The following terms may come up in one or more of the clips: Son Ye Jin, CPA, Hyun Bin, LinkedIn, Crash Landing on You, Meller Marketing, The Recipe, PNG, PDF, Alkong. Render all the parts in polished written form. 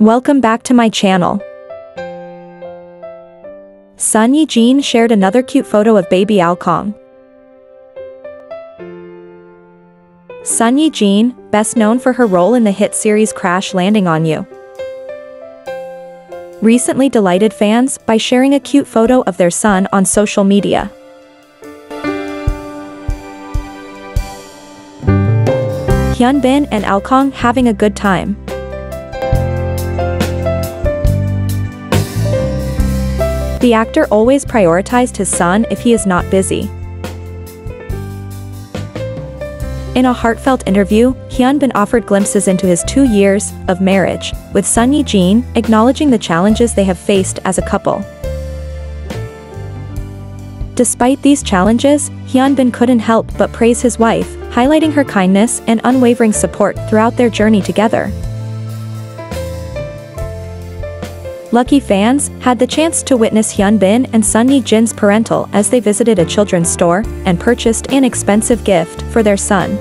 Welcome back to my channel. Son Ye Jin shared another cute photo of baby Alkong. Son Ye Jin, best known for her role in the hit series Crash Landing on You, recently delighted fans by sharing a cute photo of their son on social media. Hyun Bin and Alkong having a good time. The actor always prioritized his son if he is not busy. In a heartfelt interview, Hyun Bin offered glimpses into his 2 years of marriage with Son Ye Jin, acknowledging the challenges they have faced as a couple. Despite these challenges, Hyun Bin couldn't help but praise his wife, highlighting her kindness and unwavering support throughout their journey together. Lucky fans had the chance to witness Hyun Bin and Son Ye Jin's parental as they visited a children's store and purchased an expensive gift for their son.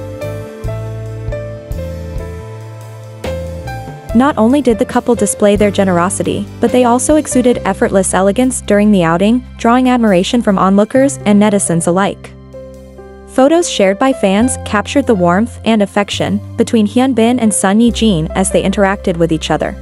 Not only did the couple display their generosity, but they also exuded effortless elegance during the outing, drawing admiration from onlookers and netizens alike. Photos shared by fans captured the warmth and affection between Hyun Bin and Son Ye Jin as they interacted with each other.